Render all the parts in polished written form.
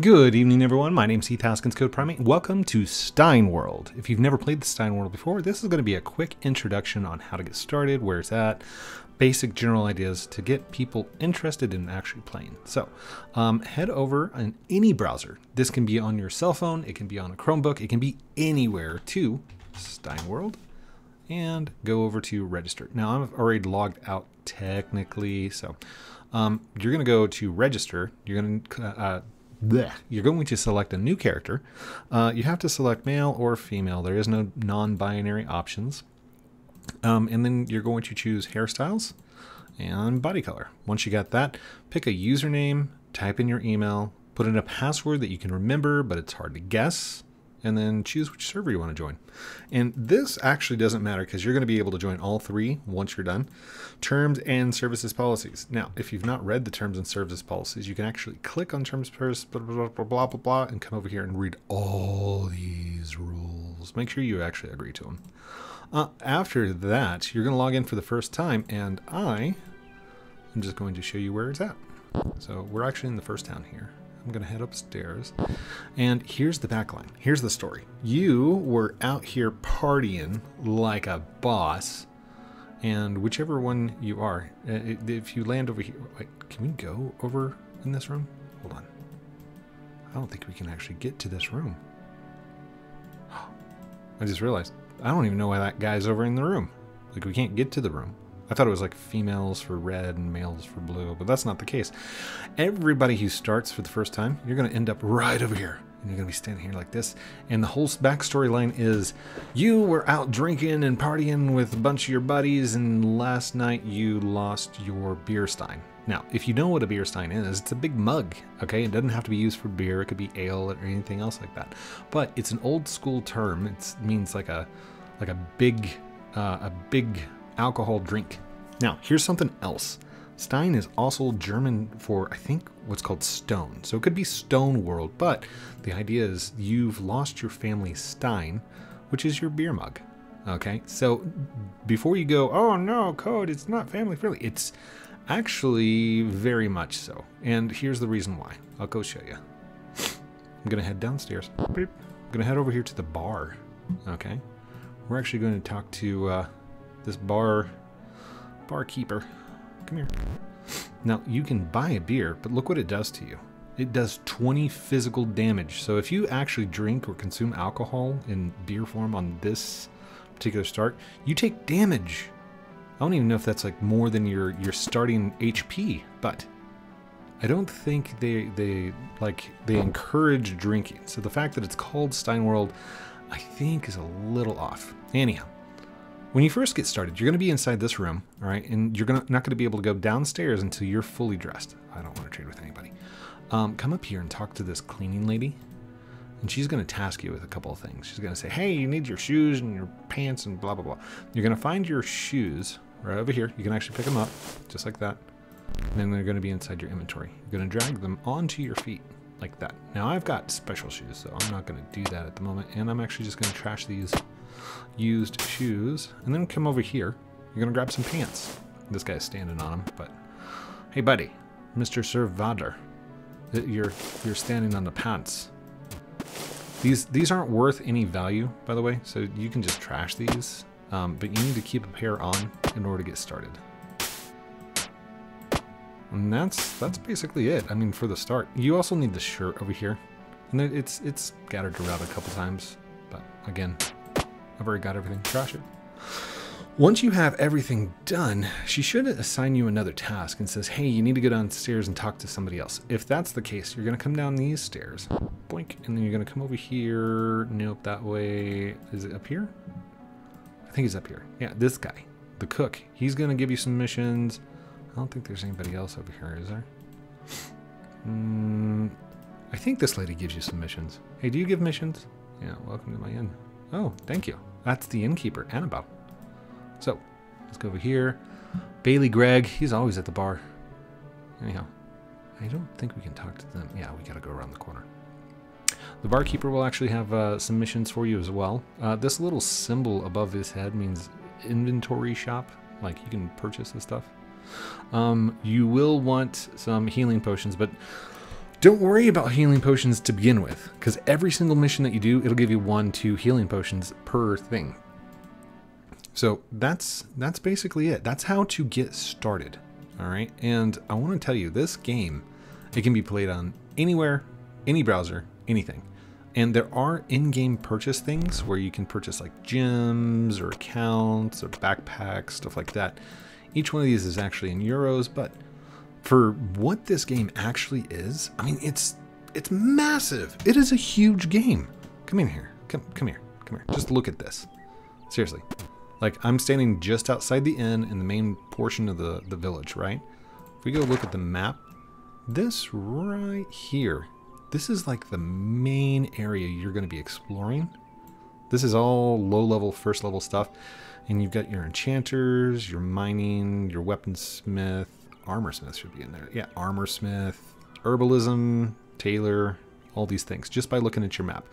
Good evening, everyone. My name's Heath Haskins Code Primate. Welcome to Stein.World. If you've never played the Stein.World before, this is going to be a quick introduction on how to get started, where it's at, basic general ideas to get people interested in actually playing. So head over in any browser. This can be on your cell phone, it can be on a Chromebook, it can be anywhere, to Stein.World, and go over to register. Now I've already logged out technically, so you're going to go to register. You're going to you're going to select a new character. You have to select male or female. There is no non-binary options. And then you're going to choose hairstyles and body color. Once you got that, pick a username, type in your email, put in a password that you can remember, but it's hard to guess, and then choose which server you want to join. And this actually doesn't matter because you're going to be able to join all three once you're done. Terms and services policies. Now, if you've not read the terms and services policies, you can actually click on terms first, blah, blah, blah, blah, blah, blah, and come over here and read all these rules. Make sure you actually agree to them. After that, you're going to log in for the first time, and I am just going to show you where it's at. So we're actually in the first town here. I'm going to head upstairs, and here's the backline. Here's the story. You were out here partying like a boss, and whichever one you are, if you land over here, wait, can we go over in this room? Hold on. I don't think we can actually get to this room. I just realized, I don't even know why that guy's over in the room. Like, we can't get to the room. I thought it was like females for red and males for blue, but that's not the case. Everybody who starts for the first time, you're going to end up right over here. And you're going to be standing here like this. And the whole backstory line is, you were out drinking and partying with a bunch of your buddies, and last night you lost your beer stein. Now, if you know what a beer stein is, it's a big mug, okay? It doesn't have to be used for beer. It could be ale or anything else like that. But it's an old school term. It means like a big alcohol drink. Now, here's something else. Stein is also German for, I think, what's called stone. So it could be Stone World, but the idea is you've lost your family stein, which is your beer mug. Okay, so before you go, oh no, Code, it's not family friendly. It's actually very much so. And here's the reason why. I'll go show you. I'm going to head downstairs. I'm going to head over here to the bar. Okay, we're actually going to talk to this barkeeper. Come here. Now, you can buy a beer, but look what it does to you. It does 20 physical damage. So if you actually drink or consume alcohol in beer form on this particular start, you take damage. I don't even know if that's like more than your starting HP, but I don't think they encourage drinking. So the fact that it's called Stein.World, I think, is a little off. Anyhow, when you first get started, you're going to be inside this room, all right? And you're not going to be able to go downstairs until you're fully dressed. I don't want to trade with anybody. Come up here and talk to this cleaning lady. And she's going to task you with a couple of things. She's going to say, hey, you need your shoes and your pants and blah, blah, blah. You're going to find your shoes right over here. You can actually pick them up just like that. And then they're going to be inside your inventory. You're going to drag them onto your feet like that. Now, I've got special shoes, so I'm not going to do that at the moment. And I'm actually just going to trash these used shoes, and then come over here. You're gonna grab some pants. This guy's standing on them, but hey, buddy, Mr. Servador, you're standing on the pants. These aren't worth any value, by the way, so you can just trash these. But you need to keep a pair on in order to get started. And that's basically it. I mean, for the start, you also need the shirt over here, and it's scattered around a couple times. But again, I've already got everything. Trash it. Once you have everything done, she should assign you another task and says, hey, you need to go downstairs and talk to somebody else. If that's the case, you're going to come down these stairs. Boink. And then you're going to come over here. Nope, that way. Is it up here? I think he's up here. Yeah, this guy, the cook. He's going to give you some missions. I don't think there's anybody else over here, is there? I think this lady gives you some missions. Hey, do you give missions? Yeah, welcome to my inn. Oh, thank you. That's the innkeeper, Annabelle. So, let's go over here. Bailey Gregg, he's always at the bar. Anyhow, I don't think we can talk to them. Yeah, we gotta go around the corner. The barkeeper will actually have some missions for you as well. This little symbol above his head means inventory shop. Like, you can purchase this stuff. You will want some healing potions, but Don't worry about healing potions to begin with, because every single mission that you do, it'll give you 1-2 healing potions per thing. So that's basically it. That's how to get started. All right. And I want to tell you, this game, it can be played on anywhere, any browser, anything. And there are in-game purchase things where you can purchase like gems or accounts or backpacks, stuff like that. Each one of these is actually in euros, but for what this game actually is, I mean, it's massive. It is a huge game. Come in here. Come here. Just look at this. Seriously. Like, I'm standing just outside the inn in the main portion of the village, right? If we go look at the map, this right here, this is like the main area you're going to be exploring. This is all low-level, first-level stuff. And you've got your enchanters, your mining, your weaponsmith, armorsmith should be in there. Yeah, armorsmith, herbalism, tailor, all these things, just by looking at your map.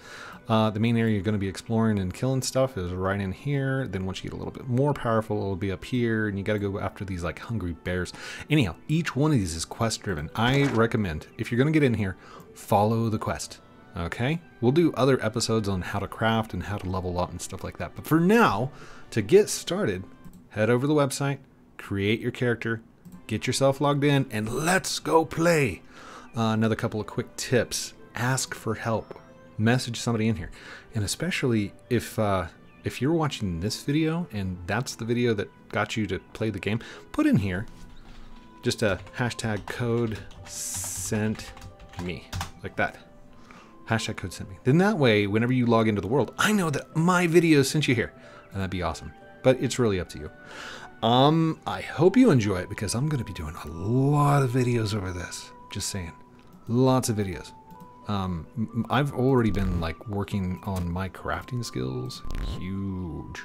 The main area you're going to be exploring and killing stuff is right in here. Then once you get a little bit more powerful, it'll be up here, and you got to go after these like hungry bears. Anyhow, each one of these is quest driven. I recommend, if you're going to get in here, follow the quest. Okay, we'll do other episodes on how to craft and how to level up and stuff like that. But for now, to get started, head over to the website, create your character, get yourself logged in, and let's go play. Another couple of quick tips. Ask for help, message somebody in here. And especially if you're watching this video and that's the video that got you to play the game, put in here just a hashtag code sent me, like that. Hashtag code sent me. Then that way, whenever you log into the world, I know that my video sent you here, and that'd be awesome. But it's really up to you. I hope you enjoy it, because I'm gonna be doing a lot of videos over this. Just saying, lots of videos. I've already been like working on my crafting skills, huge.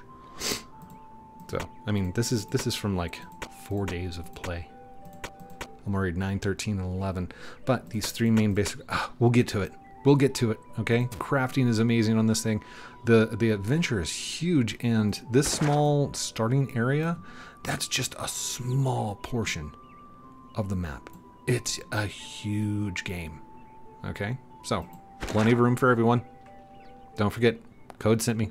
So, I mean, this is from like 4 days of play. I'm already 9, 13, and 11, but these three main basic, we'll get to it. We'll get to it. Okay. Crafting is amazing on this thing. The adventure is huge. And this small starting area, that's just a small portion of the map. It's a huge game. Okay. So, plenty of room for everyone. Don't forget, code sent me.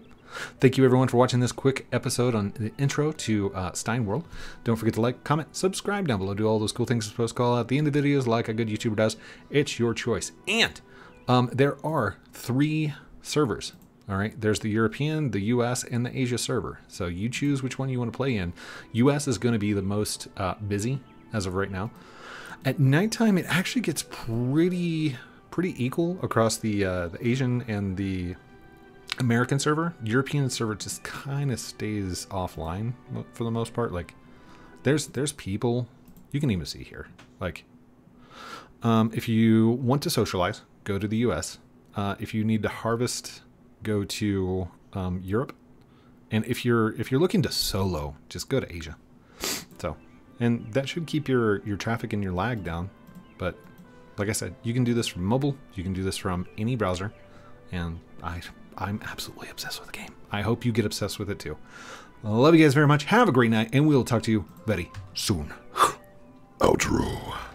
Thank you everyone for watching this quick episode on the intro to Stein.World. Don't forget to like, comment, subscribe down below. Do all those cool things I'm supposed to call at the end of videos like a good YouTuber does. It's your choice. And there are 3 servers. All right. There's the European, the US, and the Asia server. So you choose which one you want to play in. US is going to be the most busy as of right now. At nighttime, it actually gets pretty equal across the Asian and the American server. European server just kind of stays offline for the most part. Like, there's people you can even see here. Like, if you want to socialize, go to the US. If you need to harvest, go to Europe. And if you're looking to solo, just go to Asia. So, and that should keep your traffic and your lag down, but. Like I said, you can do this from mobile, you can do this from any browser, and I'm absolutely obsessed with the game. I hope you get obsessed with it too. I love you guys very much. Have a great night, and we'll talk to you very soon. Outro.